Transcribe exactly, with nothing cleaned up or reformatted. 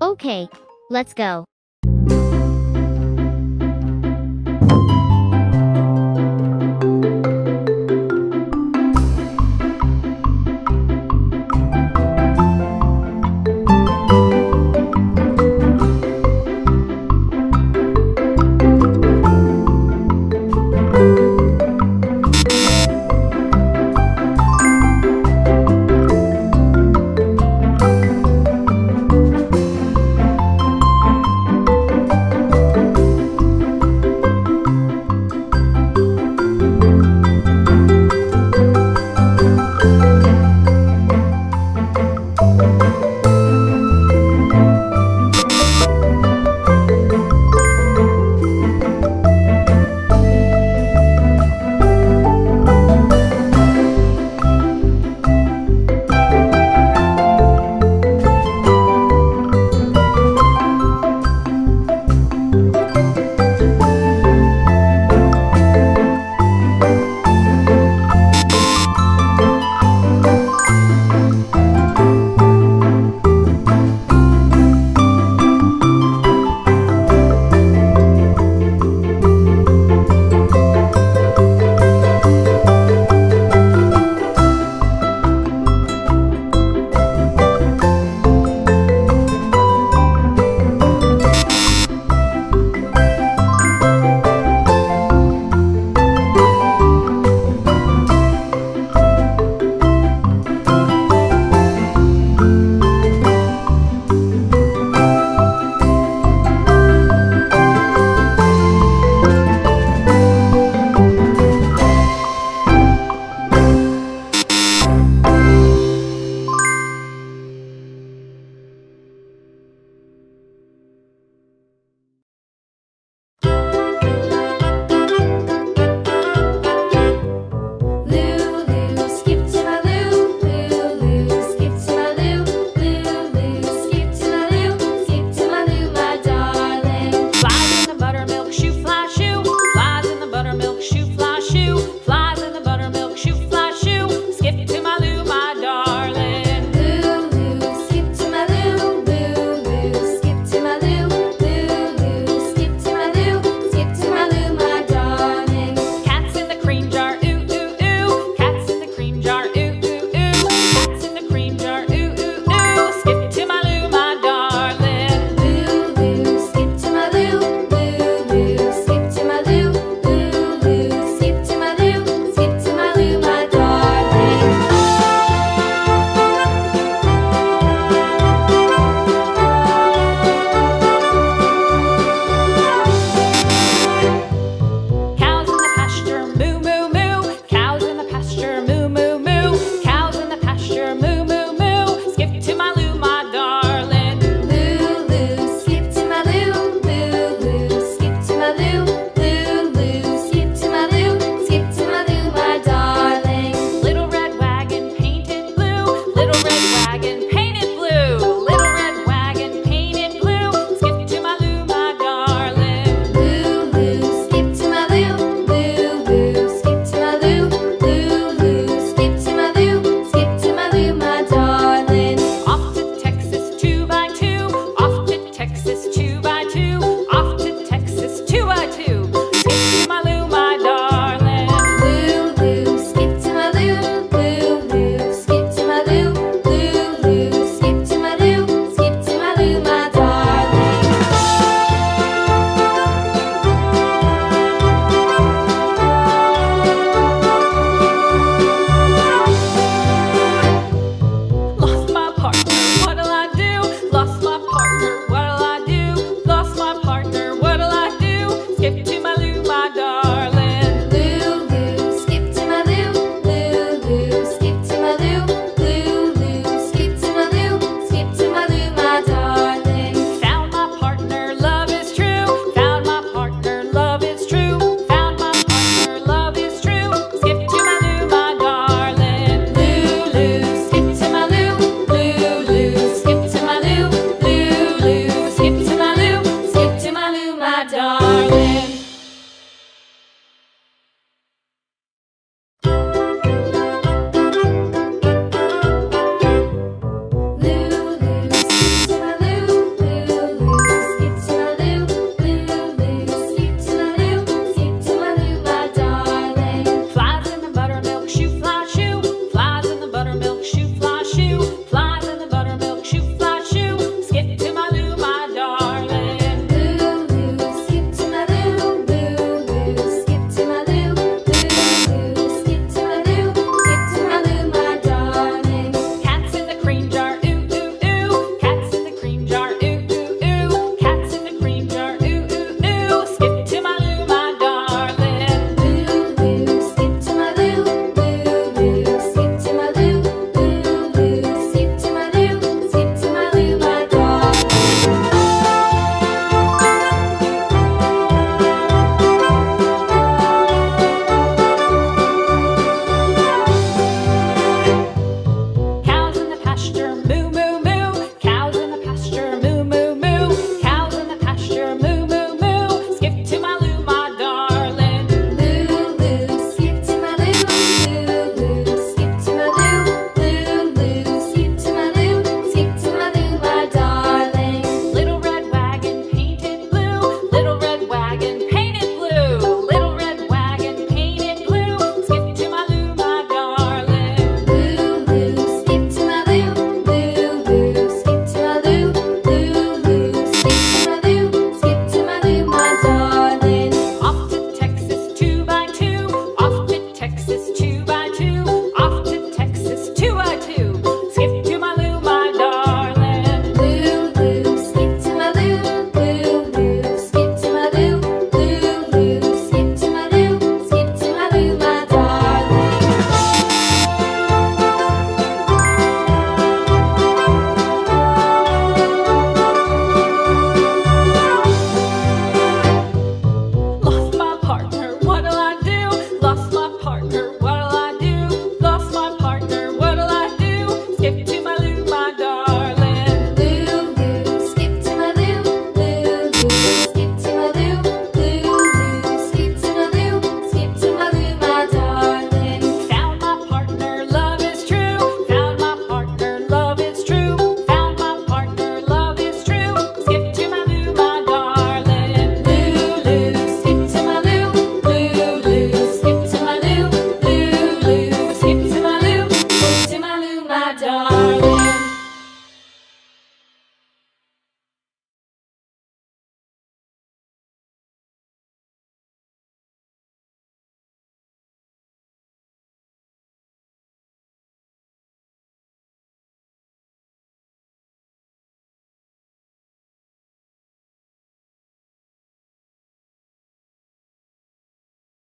Okay, let's go.